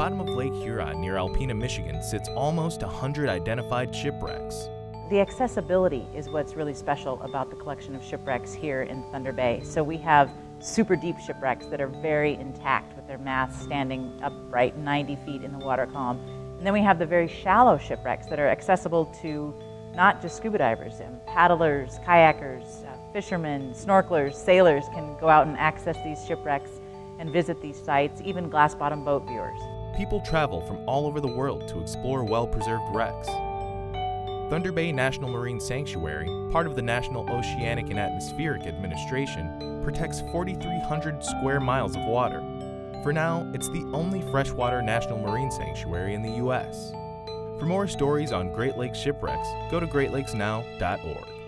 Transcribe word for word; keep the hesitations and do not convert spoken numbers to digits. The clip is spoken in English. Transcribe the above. bottom of Lake Huron near Alpena, Michigan, sits almost one hundred identified shipwrecks. The accessibility is what's really special about the collection of shipwrecks here in Thunder Bay. So we have super deep shipwrecks that are very intact with their masts standing upright ninety feet in the water column. And then we have the very shallow shipwrecks that are accessible to not just scuba divers, and paddlers, kayakers, uh, fishermen, snorkelers, sailors can go out and access these shipwrecks and visit these sites, even glass-bottom boat viewers. People travel from all over the world to explore well-preserved wrecks. Thunder Bay National Marine Sanctuary, part of the National Oceanic and Atmospheric Administration, protects forty-three hundred square miles of water. For now, it's the only freshwater national marine sanctuary in the U S For more stories on Great Lakes shipwrecks, go to great lakes now dot org.